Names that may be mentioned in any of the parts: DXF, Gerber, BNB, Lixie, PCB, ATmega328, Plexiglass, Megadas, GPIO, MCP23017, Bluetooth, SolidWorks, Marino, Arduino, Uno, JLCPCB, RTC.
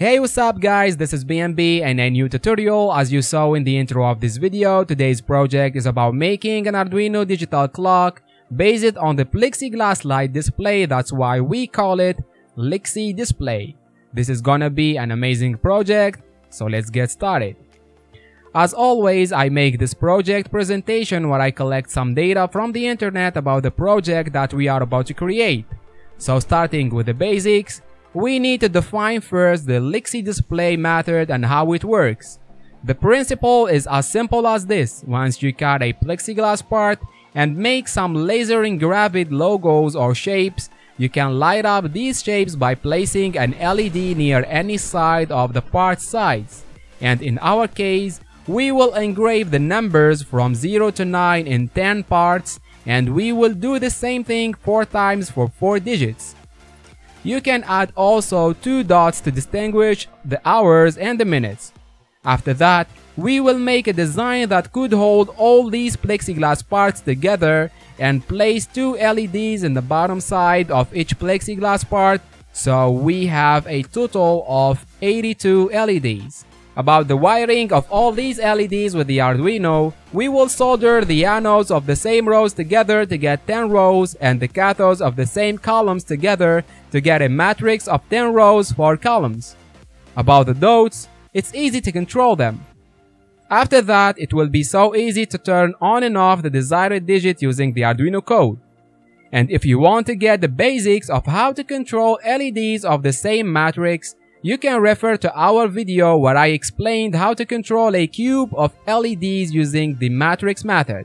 Hey, what's up guys, this is BNB and a new tutorial. As you saw in the intro of this video, today's project is about making an Arduino digital clock based on the plexiglass light display. That's why we call it Lixie display. This is gonna be an amazing project, so let's get started. As always, I make this project presentation where I collect some data from the internet about the project that we are about to create. So starting with the basics, we need to define first the Lixie display method and how it works. The principle is as simple as this. Once you cut a plexiglass part and make some laser engraved logos or shapes, you can light up these shapes by placing an LED near any side of the part sides. And in our case, we will engrave the numbers from 0 to 9 in 10 parts, and we will do the same thing 4 times for 4 digits. You can add also 2 dots to distinguish the hours and the minutes. After that, we will make a design that could hold all these plexiglass parts together and place 2 LEDs in the bottom side of each plexiglass part, so we have a total of 82 LEDs. About the wiring of all these LEDs with the Arduino, we will solder the anodes of the same rows together to get 10 rows and the cathodes of the same columns together to get a matrix of 10 rows, 4 columns. About the dots, it's easy to control them. After that, it will be so easy to turn on and off the desired digit using the Arduino code. And if you want to get the basics of how to control LEDs of the same matrix, you can refer to our video where I explained how to control a cube of LEDs using the matrix method.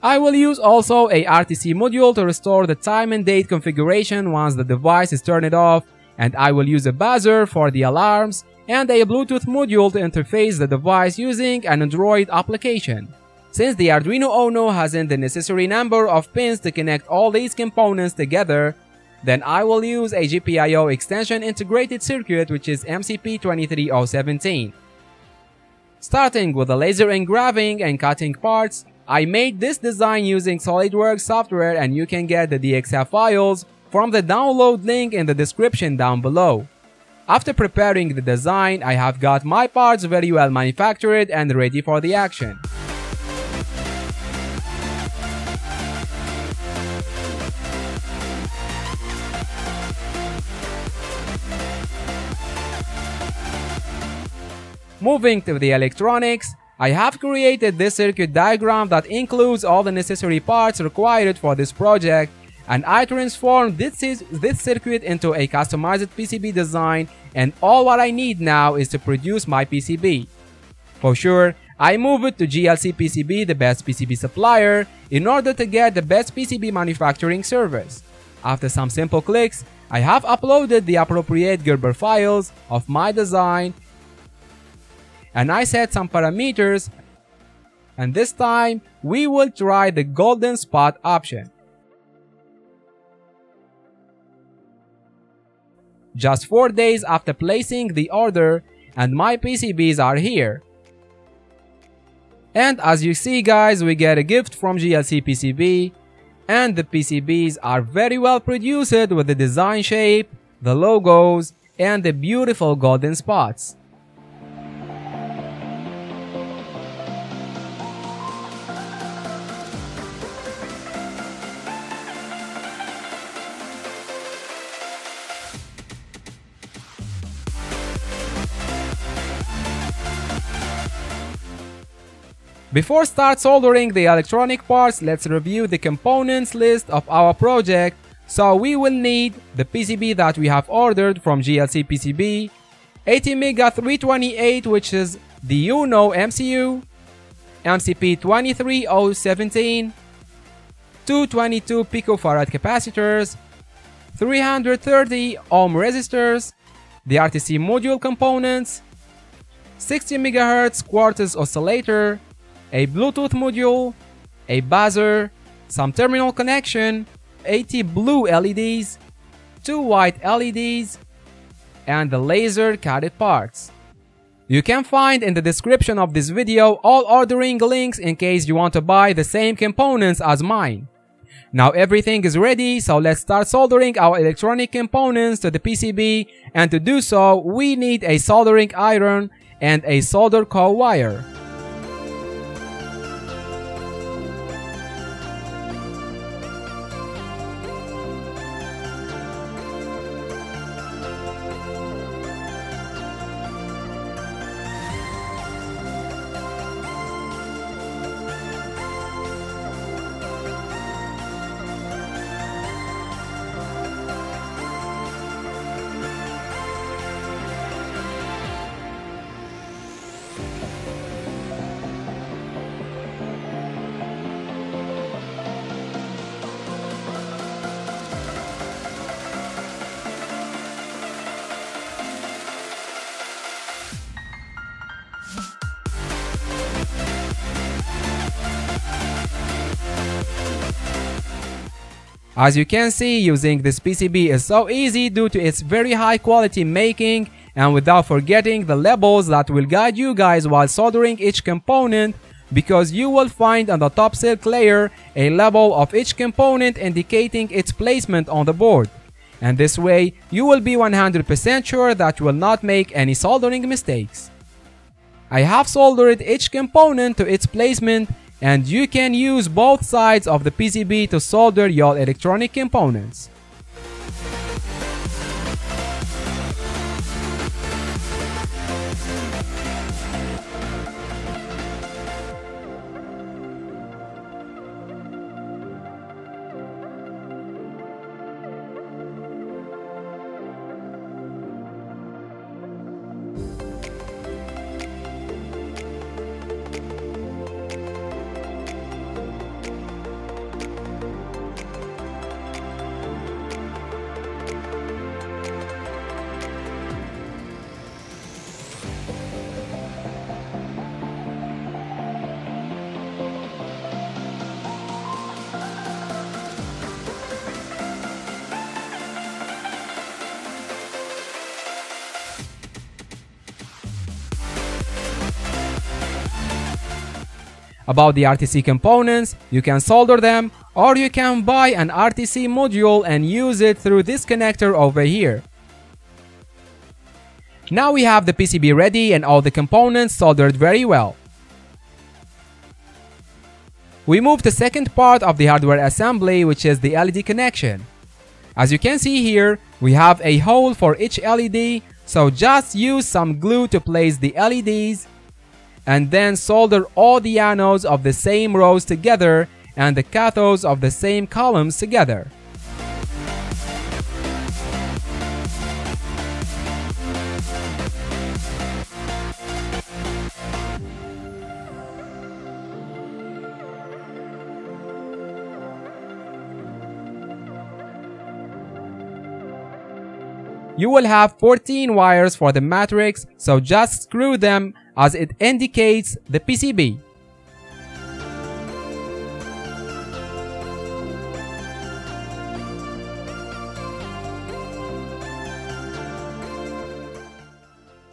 I will use also a RTC module to restore the time and date configuration once the device is turned off, and I will use a buzzer for the alarms and a Bluetooth module to interface the device using an Android application. Since the Arduino Uno hasn't the necessary number of pins to connect all these components together, then I will use a GPIO extension integrated circuit, which is MCP23017. Starting with the laser engraving and cutting parts, I made this design using SolidWorks software, and you can get the DXF files from the download link in the description down below. After preparing the design, I have got my parts very well manufactured and ready for the action. Moving to the electronics, I have created this circuit diagram that includes all the necessary parts required for this project, and I transformed this circuit into a customized PCB design, and all what I need now is to produce my PCB. For sure, I moved it to JLCPCB, the best PCB supplier, in order to get the best PCB manufacturing service. After some simple clicks, I have uploaded the appropriate Gerber files of my design, and I set some parameters, and this time we will try the golden spot option. Just 4 days after placing the order, and my PCBs are here. And as you see guys, we get a gift from JLCPCB, and the PCBs are very well produced with the design shape, the logos, and the beautiful golden spots. Before start soldering the electronic parts, let's review the components list of our project. So we will need the PCB that we have ordered from JLCPCB, ATmega328, which is the Uno MCU, MCP23017, 222 picofarad capacitors, 330 ohm resistors, the RTC module components, 60 MHz quartz oscillator, a Bluetooth module, a buzzer, some terminal connection, 80 blue LEDs, 2 white LEDs, and the laser cutted parts. You can find in the description of this video all ordering links in case you want to buy the same components as mine. Now everything is ready, so let's start soldering our electronic components to the PCB, and to do so we need a soldering iron and a solder coil wire. As you can see, using this PCB is so easy due to its very high quality making, and without forgetting the labels that will guide you guys while soldering each component, because you will find on the top silk layer a label of each component indicating its placement on the board. And this way, you will be 100% sure that you will not make any soldering mistakes. I have soldered each component to its placement, and you can use both sides of the PCB to solder your electronic components. About the RTC components, you can solder them, or you can buy an RTC module and use it through this connector over here. Now we have the PCB ready and all the components soldered very well. We move to the second part of the hardware assembly, which is the LED connection. As you can see here, we have a hole for each LED, so just use some glue to place the LEDs, and then solder all the anodes of the same rows together and the cathodes of the same columns together. You will have 14 wires for the matrix, so just screw them as it indicates the PCB.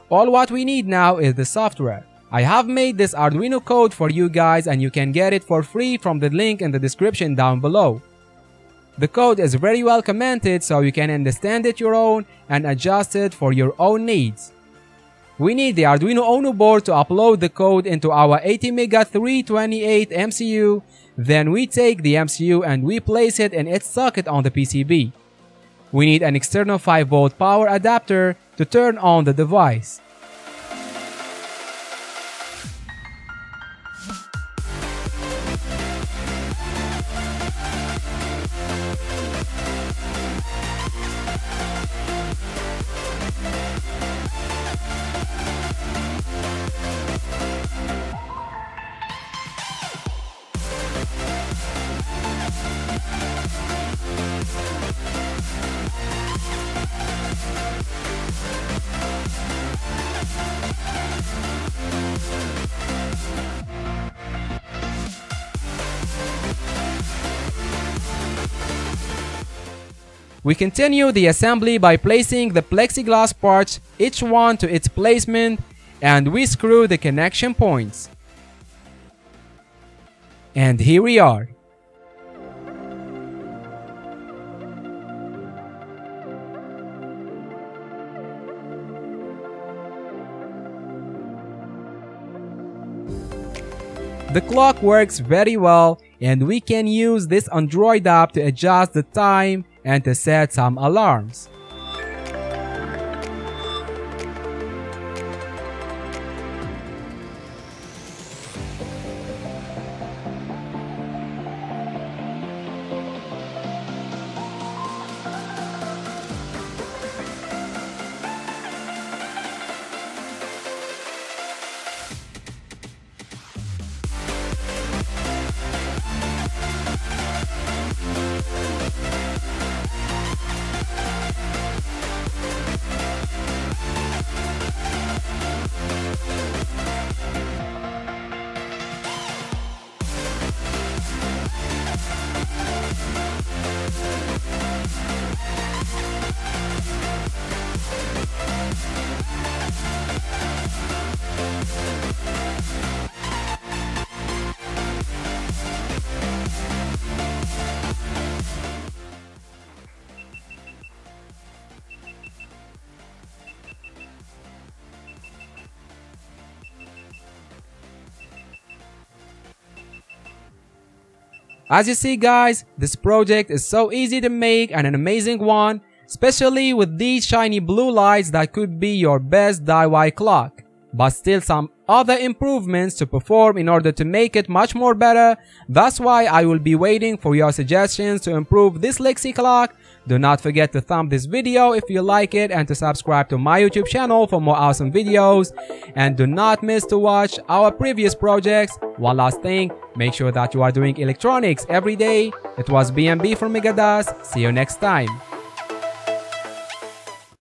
All what we need now is the software. I have made this Arduino code for you guys, and you can get it for free from the link in the description down below. The code is very well commented, so you can understand it your own and adjust it for your own needs. We need the Arduino Uno board to upload the code into our ATmega328 MCU, then we take the MCU and we place it in its socket on the PCB. We need an external 5V power adapter to turn on the device. We continue the assembly by placing the plexiglass parts, each one to its placement, and we screw the connection points. And here we are. The clock works very well, and we can use this Android app to adjust the time and to set some alarms. As you see guys, this project is so easy to make and an amazing one, especially with these shiny blue lights that could be your best DIY clock. But still some other improvements to perform in order to make it much more better. That's why I will be waiting for your suggestions to improve this Lixie clock. Do not forget to thumb this video if you like it and to subscribe to my YouTube channel for more awesome videos. And do not miss to watch our previous projects. One last thing, make sure that you are doing electronics every day. It was BNB from Megadas. See you next time.